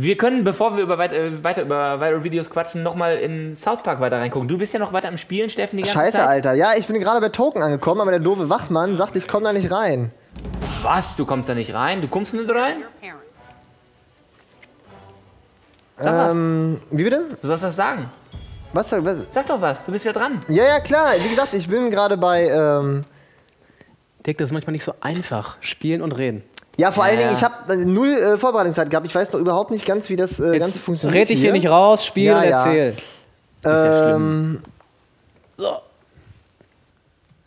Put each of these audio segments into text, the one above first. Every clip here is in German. Wir können, bevor wir weiter über Viral Videos quatschen, nochmal in South Park weiter reingucken. Du bist ja noch weiter am Spielen, Steffen, die ganze Scheiße, Zeit. Alter. Ja, ich bin gerade bei Token angekommen, aber der doofe Wachmann sagt, ich komme da nicht rein. Was? Du kommst da nicht rein? Du kommst nicht rein? Sag was. Wie bitte? Du sollst was sagen. Was? Sag doch was, du bist ja dran. Ja, ja, klar. Wie gesagt, ich bin gerade bei... Dick, das ist manchmal nicht so einfach. Spielen und reden. Ja, vor allen Dingen, ich habe null Vorbereitungszeit gehabt. Ich weiß doch überhaupt nicht ganz, wie das Ganze funktioniert. Red dich hier nicht raus, spiel und erzähl. Das ist ja schlimm.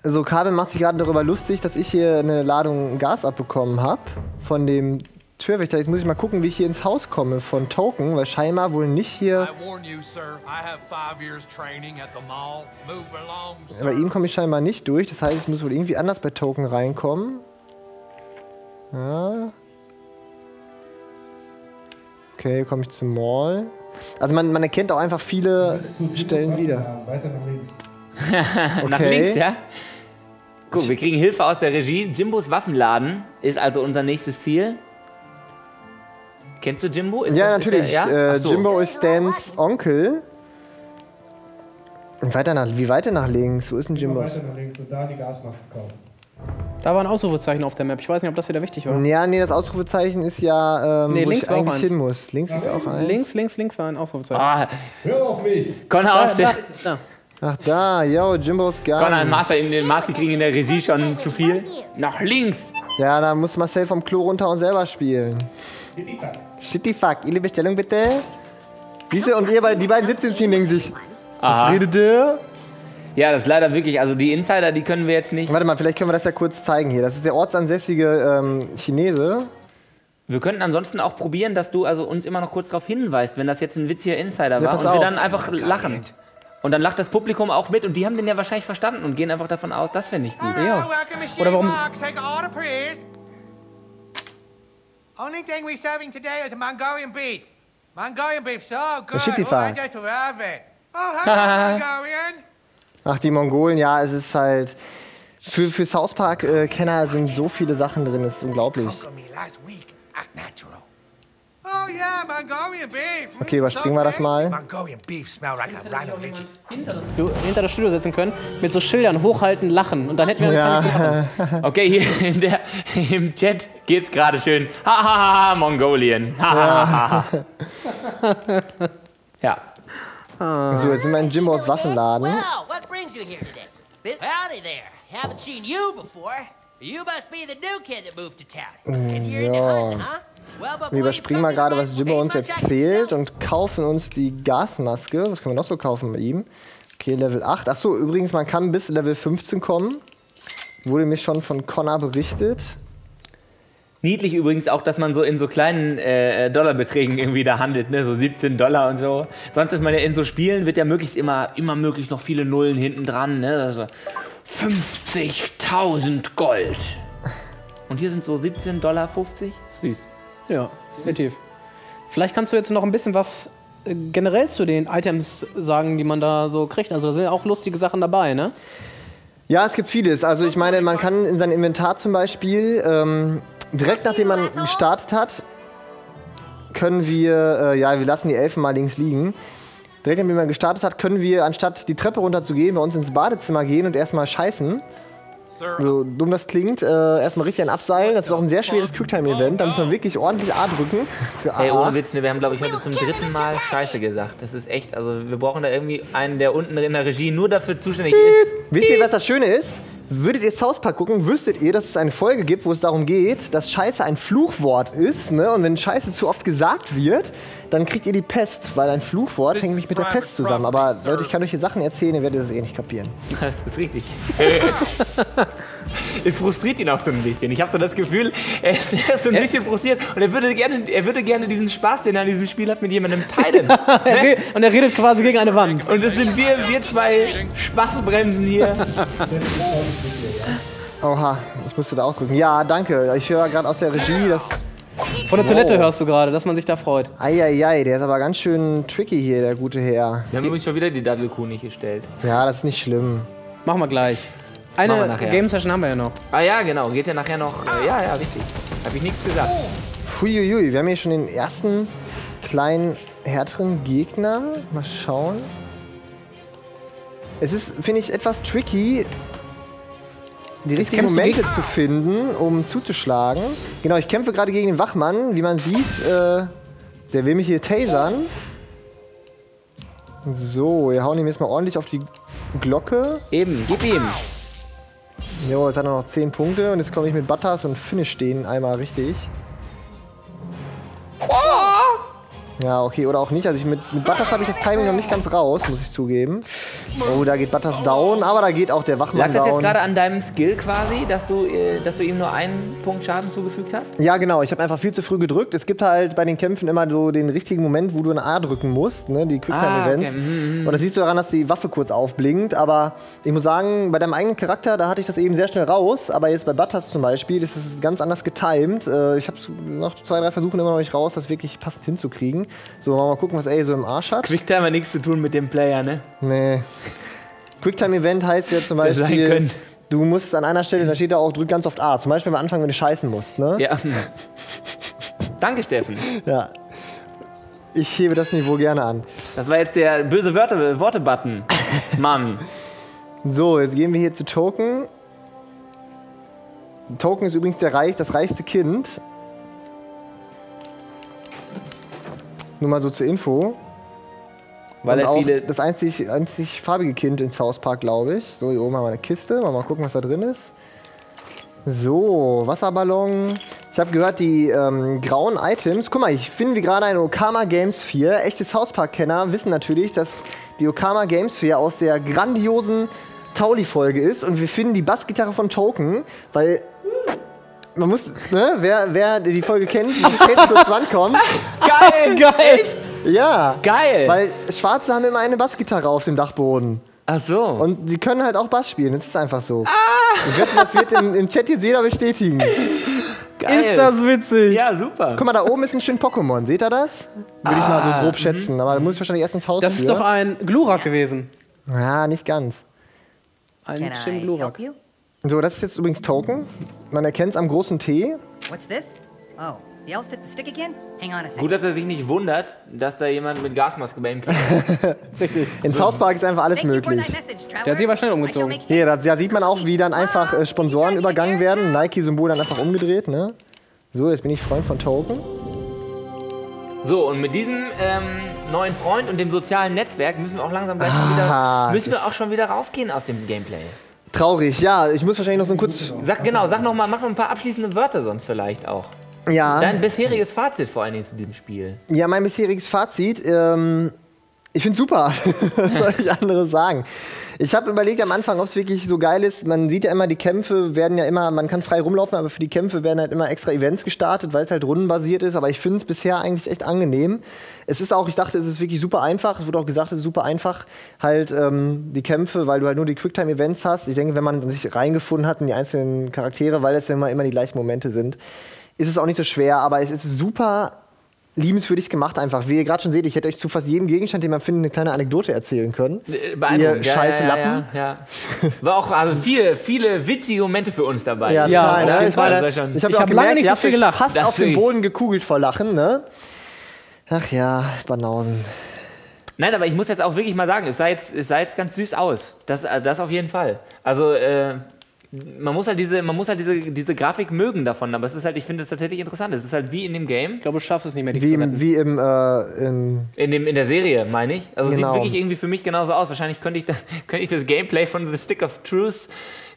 So, Kabel macht sich gerade darüber lustig, dass ich hier eine Ladung Gas abbekommen habe von dem Türwächter. Jetzt muss ich mal gucken, wie ich hier ins Haus komme von Token, weil scheinbar wohl nicht hier... Bei ihm komme ich scheinbar nicht durch. Das heißt, ich muss wohl irgendwie anders bei Token reinkommen. Ja. Okay, hier komme ich zum Mall. Also man erkennt auch einfach viele Stellen wieder. Weiter nach links. Okay. Nach links, ja? Gut, wir kriegen Hilfe aus der Regie. Jimbos Waffenladen ist also unser nächstes Ziel. Kennst du Jimbo? Ist das, natürlich. Ist er, ja? So. Jimbo ist Stans Onkel. Und weiter nach links? Wo ist denn Jimbo? Weiter nach links und da die Gasmaske kaufen. Da war ein Ausrufezeichen auf der Map. Ich weiß nicht, ob das wieder wichtig war. Ja, nee, das Ausrufezeichen ist ja, nee, wo ich eigentlich hin muss. Links ist auch eins. Links war ein Ausrufezeichen. Ah. Hör auf mich! Connor aus der... Ach da, yo, Jimbos Garten. Connor und Marcel kriegen in der Regie schon zu viel. Nach links! Ja, da muss Marcel vom Klo runter und selber spielen. Shitty fuck. Ihre Bestellung bitte. Diese und ihr, weil die beiden sitzen hier neben sich. Was redet der? Ja, das ist leider wirklich, also die Insider, die können wir jetzt nicht... Warte mal, vielleicht können wir das ja kurz zeigen hier. Das ist der ortsansässige Chinese. Wir könnten ansonsten auch probieren, dass du also uns immer noch kurz darauf hinweist, wenn das jetzt ein witziger Insider war und wir dann einfach lachen. Und dann lacht das Publikum auch mit und die haben den ja wahrscheinlich verstanden und gehen einfach davon aus, das fände ich gut. Ja. Oder warum... Only thing we're serving today is a Mongolian beef. Mongolian beef, so good. I just love it. Oh, hello, Mongolian. Ach, die Mongolen, ja, es ist halt... Für South Park-Kenner sind so viele Sachen drin, das ist unglaublich. Okay, überspringen wir das mal. Hinter das Studio setzen können, mit so Schildern hochhalten, lachen und dann hätten wir... Okay, hier im Chat geht's gerade schön. Hahaha, Mongolien. Ja. So, jetzt sind wir in Jimbos Waffenladen. Wow, what brings you here today? Howdy there. Haven't seen you before. You must be the new kid that moved to town. And you're in the hunt, huh? Wir überspringen mal gerade, was Jimbo uns erzählt und kaufen uns die Gasmaske. Was können wir noch so kaufen bei ihm? Okay, Level 8. Achso, übrigens, man kann bis Level 15 kommen. Wurde mir schon von Connor berichtet. Niedlich übrigens auch, dass man so in so kleinen Dollarbeträgen irgendwie da handelt, ne? So 17 $ und so. Sonst ist man ja in so Spielen, wird ja möglichst immer möglichst noch viele Nullen hinten dran, ne? Also 50.000 Gold. Und hier sind so 17,50 $. Süß. Ja, definitiv. Vielleicht kannst du jetzt noch ein bisschen was generell zu den Items sagen, die man da so kriegt. Also da sind ja auch lustige Sachen dabei, ne? Ja, es gibt vieles. Also ich meine, man kann in sein Inventar zum Beispiel... direkt nachdem man gestartet hat, können wir, wir lassen die Elfen mal links liegen. Direkt nachdem man gestartet hat, können wir, anstatt die Treppe runter zu gehen, bei uns ins Badezimmer gehen und erstmal scheißen. So dumm das klingt, erstmal richtig ein Abseilen. Das ist auch ein sehr schweres Quicktime-Event. Da müssen wir wirklich ordentlich A drücken. Für A. Ey, ohne Witz, wir haben, glaube ich, heute zum 3. Mal Scheiße gesagt. Das ist echt, also wir brauchen da irgendwie einen, der unten in der Regie nur dafür zuständig ist. Wisst ihr, was das Schöne ist? Würdet ihr South Park gucken, wüsstet ihr, dass es eine Folge gibt, wo es darum geht, dass Scheiße ein Fluchwort ist, ne? Und wenn Scheiße zu oft gesagt wird, dann kriegt ihr die Pest, weil ein Fluchwort hängt nämlich mit der Pest zusammen. Aber Leute, ich kann euch hier Sachen erzählen, ihr werdet das eh nicht kapieren. Das ist richtig. Es frustriert ihn auch so ein bisschen. Ich habe so das Gefühl, er ist so ein bisschen frustriert und er würde gerne diesen Spaß, den er an diesem Spiel hat, mit jemandem teilen. Ne? Und er redet quasi gegen eine Wand. Und das sind wir zwei Spaßbremsen hier. Oha, ich musste da auch drücken. Ja, danke. Ich höre gerade aus der Regie, dass... Von der Toilette hörst du gerade, dass man sich da freut. Eieiei, der ist aber ganz schön tricky hier, der gute Herr. Wir haben übrigens schon wieder die Dattelkuh nicht gestellt. Ja, das ist nicht schlimm. Machen wir gleich. Eine Game-Session haben wir ja noch. Ah ja, genau. Geht ja nachher noch... Ja, richtig. Hab ich nichts gesagt. Huiuiui, wir haben hier schon den ersten kleinen, härteren Gegnern. Mal schauen. Es ist, finde ich, etwas tricky, die richtigen Momente zu finden, um zuzuschlagen. Genau, ich kämpfe gerade gegen den Wachmann. Wie man sieht, der will mich hier tasern. So, wir hauen ihm jetzt mal ordentlich auf die Glocke. Eben, gib ihm. Jo, jetzt hat er noch 10 Punkte und jetzt komme ich mit Butters und finish den einmal richtig. Oh. Ja, okay, oder auch nicht. Also ich mit Butters habe ich das Timing noch nicht ganz raus, muss ich zugeben. Oh, da geht Butters down, aber da geht auch der Wachmann down. Lag das jetzt gerade an deinem Skill quasi, dass du ihm nur einen Punkt Schaden zugefügt hast? Ja, genau. Ich habe einfach viel zu früh gedrückt. Es gibt halt bei den Kämpfen immer so den richtigen Moment, wo du ein A drücken musst, ne? Die Quicktime-Events. Okay. Und das siehst du daran, dass die Waffe kurz aufblinkt. Aber ich muss sagen, bei deinem eigenen Charakter, da hatte ich das eben sehr schnell raus. Aber jetzt bei Butters zum Beispiel ist es ganz anders getimed. Ich habe nach 2, 3 Versuchen immer noch nicht raus, das wirklich passend hinzukriegen. So, mal gucken, was er so im Arsch hat. Quicktime hat nichts zu tun mit dem Player, ne? Nee. Quicktime-Event heißt ja zum Beispiel, du musst an einer Stelle, da steht da auch, drück ganz oft A. Zum Beispiel am Anfang, wenn du scheißen musst, ne? Ja. Danke, Steffen. Ja. Ich hebe das Niveau gerne an. Das war jetzt der böse Worte-Button. Mann. So, jetzt gehen wir hier zu Token. Token ist übrigens das reichste Kind. Nur mal so zur Info. Weil er viele das einzig farbige Kind in South Park, glaube ich. So, hier oben haben wir eine Kiste. Mal gucken, was da drin ist. So, Wasserballon. Ich habe gehört, die grauen Items. Guck mal, ich finde gerade eine Okama Games 4. Echte South Park-Kenner wissen natürlich, dass die Okama Games 4 aus der grandiosen Tauli-Folge ist. Und wir finden die Bassgitarre von Token, weil... Man muss... Ne? Wer die Folge kennt, die jetzt kurz rankommt. Geil, geil! Echt? Ja, geil! Weil Schwarze haben immer eine Bassgitarre auf dem Dachboden. Ach so. Und die können halt auch Bass spielen, das ist einfach so. Ich wette, das wird im Chat jetzt jeder bestätigen. Geil. Ist das witzig? Ja, super. Guck mal, da oben ist ein schön Pokémon, seht ihr das? Würde ich mal so grob schätzen, aber da muss ich wahrscheinlich erst ins Haus. Das ist doch ein Glurak gewesen. Ja, nicht ganz. Ein schön Glurak. So, das ist jetzt übrigens Token. Man erkennt es am großen T. What's this? Oh. Gut, dass er sich nicht wundert, dass da jemand mit Gasmaske bei ihm kriegt. Richtig. In South Park ist einfach alles möglich. Der hat sich aber schnell umgezogen. Hier, da sieht man auch, wie dann einfach Sponsoren übergangen werden. Nike-Symbol dann einfach umgedreht, ne? So, jetzt bin ich Freund von Token. So, und mit diesem neuen Freund und dem sozialen Netzwerk müssen wir auch langsam gleich schon wieder rausgehen aus dem Gameplay. Traurig, ja. Ich muss wahrscheinlich noch so ein kurzes... Sag nochmal, mach noch ein paar abschließende Wörter sonst vielleicht auch. Ja. Dein bisheriges Fazit vor allen Dingen zu dem Spiel. Ja, mein bisheriges Fazit, ich find's super. Was soll ich anderes sagen? Ich habe überlegt am Anfang, ob es wirklich so geil ist. Man sieht ja immer, die Kämpfe werden ja immer, man kann frei rumlaufen, aber für die Kämpfe werden halt immer extra Events gestartet, weil es halt rundenbasiert ist. Aber ich finde es bisher eigentlich echt angenehm. Es ist auch, ich dachte, es ist wirklich super einfach. Es wurde auch gesagt, es ist super einfach, halt die Kämpfe, weil du halt nur die Quicktime-Events hast. Ich denke, wenn man sich reingefunden hat in die einzelnen Charaktere, weil es ja immer die gleichen Momente sind, ist es auch nicht so schwer, aber es ist super liebenswürdig gemacht einfach. Wie ihr gerade schon seht, ich hätte euch zu fast jedem Gegenstand, den man findet, eine kleine Anekdote erzählen können. Ihr scheiße Lappen. Ja, ja. War auch also viele witzige Momente für uns dabei. Ja, total. Ja, ne? Ich habe lange nicht so viel gelacht. Fast auf den Boden gekugelt vor Lachen, ne? Ach ja, Banausen. Nein, aber ich muss jetzt auch wirklich mal sagen, es sah jetzt ganz süß aus. Das auf jeden Fall. Also, Man muss halt diese Grafik mögen davon, aber es ist halt, ich finde es tatsächlich interessant. Es ist halt wie in dem Game. Ich glaube, du schaffst es nicht mehr, dich zu retten. In der Serie, meine ich. Also genau. Es sieht wirklich irgendwie für mich genauso aus. Wahrscheinlich könnte ich das Gameplay von The Stick of Truth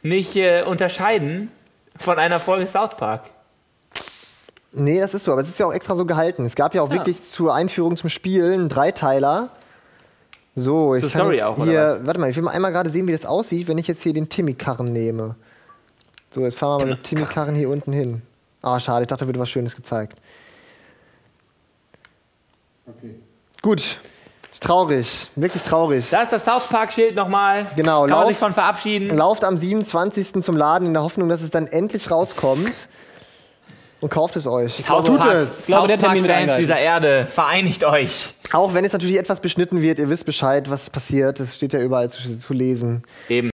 nicht unterscheiden von einer Folge South Park. Nee, das ist so, aber es ist ja auch extra so gehalten. Es gab ja auch wirklich zur Einführung zum Spiel einen Dreiteiler. So, ich kann jetzt hier, warte mal, ich will mal einmal gerade sehen, wie das aussieht, wenn ich jetzt hier den Timmy-Karren nehme. So, jetzt fahren wir mal mit Timmy-Karren hier unten hin. Ah, schade, ich dachte, da wird was Schönes gezeigt. Okay. Gut, traurig, wirklich traurig. Da ist das South Park-Schild nochmal, genau, kann man sich von verabschieden. Lauft am 27. zum Laden in der Hoffnung, dass es dann endlich rauskommt. Und kauft es euch. Ich glaube, der Termin Fans dieser Erde, vereinigt euch. Auch wenn es natürlich etwas beschnitten wird, ihr wisst Bescheid, was passiert. Das steht ja überall zu lesen. Eben.